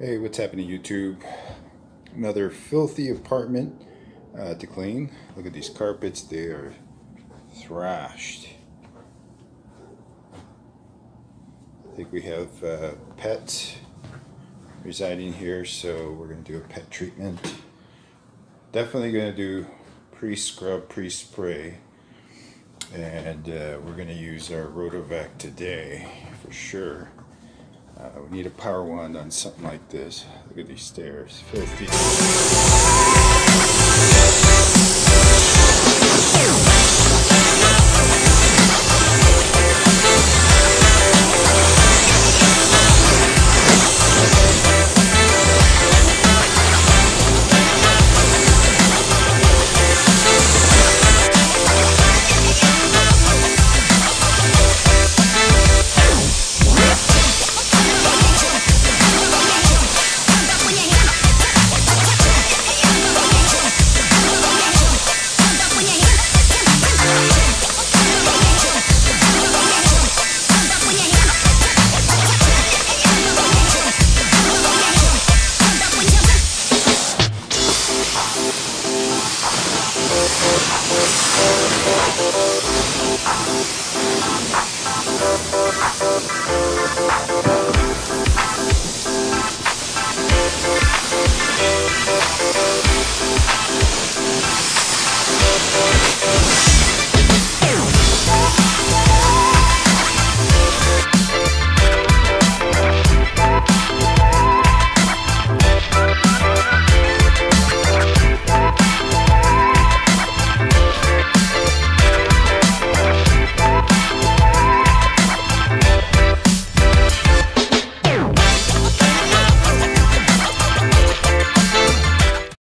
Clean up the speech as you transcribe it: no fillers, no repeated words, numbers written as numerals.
Hey, what's happening, YouTube? Another filthy apartment to clean. Look at these carpets, they are thrashed. I think we have pets residing here, so we're going to do a pet treatment. Definitely going to do pre-scrub, pre-spray, and we're going to use our Rotovac today for sure. We need a power wand on something like this. Look at these stairs, filthy.